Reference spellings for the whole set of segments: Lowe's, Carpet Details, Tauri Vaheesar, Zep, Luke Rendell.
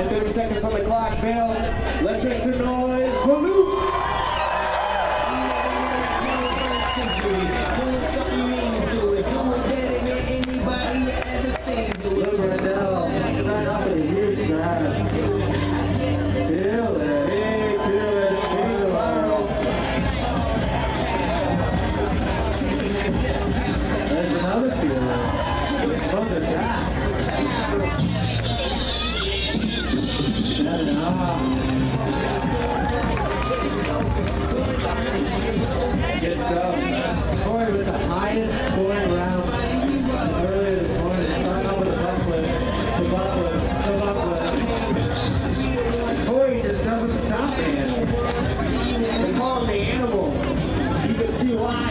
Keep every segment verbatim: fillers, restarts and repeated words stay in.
and thirty seconds on the clock, Bill. Let's make some noise for Luke. Luke Rendell, starting off with a huge drive. Feel it, big, feel it, feel the world. There's another feeling from the top. Good stuff. Tauri with the highest scoring round earlier this morning. Starting off with the buckler, the buckler, the buckler. Tauri just doesn't stop, man. They call him the animal. You can see why.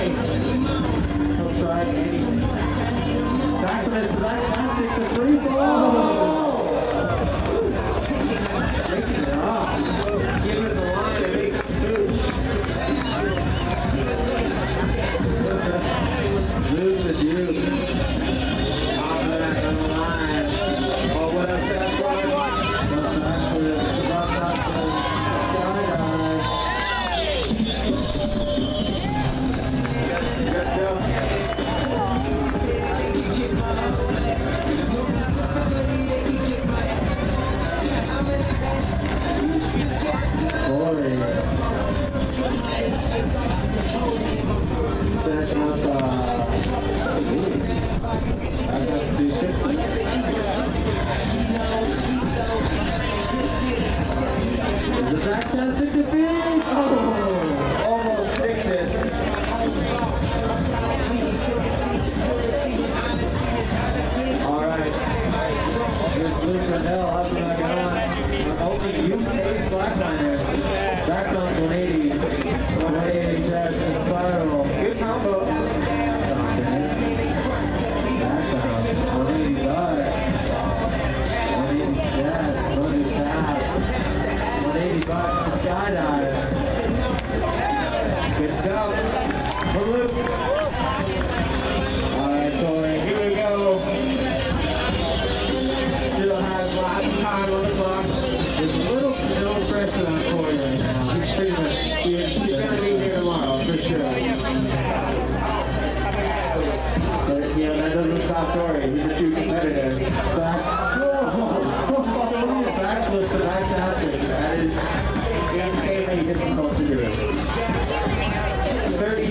He'll try anything. That's what it's like. That's the free ball. thirty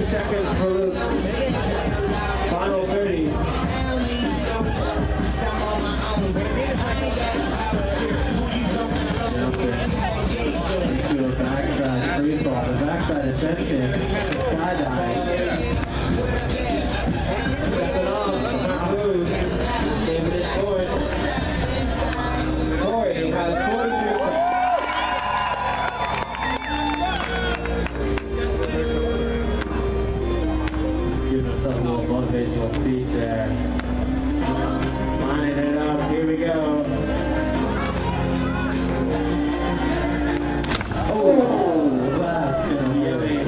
seconds for Luke. Final thirty. The backside free fall. The backside ascension. The skydive. Stepping off. Move. Saving his boards. Tauri has forty-three seconds. Motivational speech there. Lining it up, here we go. Oh, that's gonna be a big.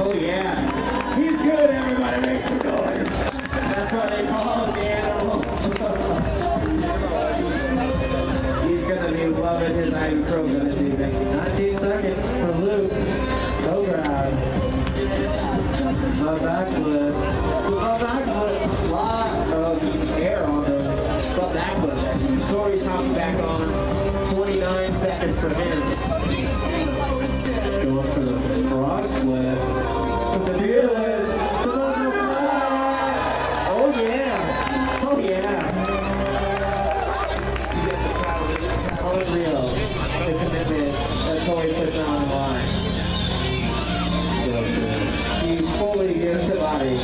Oh yeah. He's good, everybody makes some noise. That's why they call him the animal. He's gonna be loving his Ivy program this evening. nineteen seconds for Luke. Go grab. A backflip, a backflip, lot of air on those, but backflip. Tauri's hopping back on, twenty-nine seconds for him. Going for the frog flip, with the fearless, oh yeah, oh yeah. Unreal, the commitment that Tauri puts on the line. Fully against the body.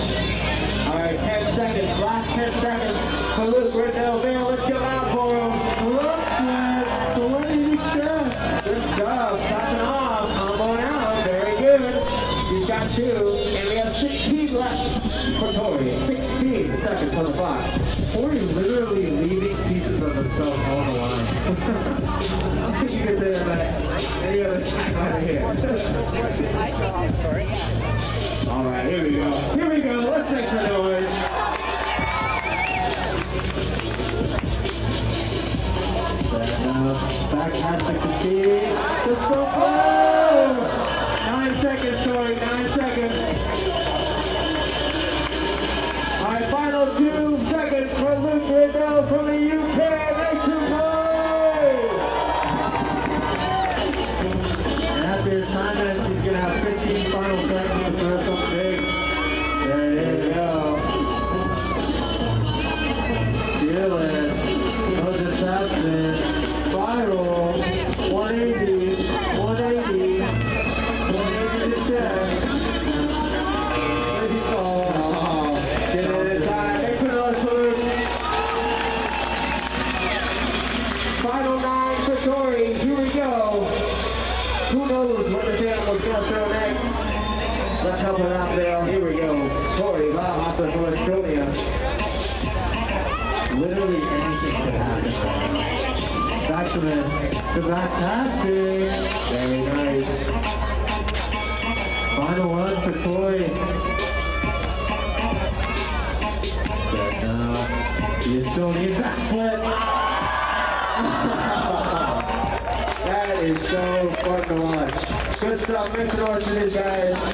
All right, ten seconds, last ten seconds for Luke Rendell. Man, let's go out for him. Look at the way he just. Good stuff, topping off, combo out, very good. He's got two, and we have sixteen left for Tauri. sixteen seconds on the clock. Tauri literally leaving pieces of himself on the line. I think you can say that about any other side right here. All right, here we go. Here we go. Let's make some noise. That backhand to Kikiri. The football! Nine seconds, sorry, nine seconds. All right, final two seconds for Luke Rendell from the U K. Make some noise! And after his time minutes, he's going to have fifteen final seconds for us up big. There you go. Feel it. Knows it's happening. Final nine for Tauri, here we go. Who knows what this animal's gonna throw next? Let's help him out there. Here we go. Tauri Vaheesar from Australia. Literally anything could happen. Back to this. The back passing. Very nice. Final one for Tauri. You still need that flip. That is so fun to watch. Good stuff. Thanks for watching, guys.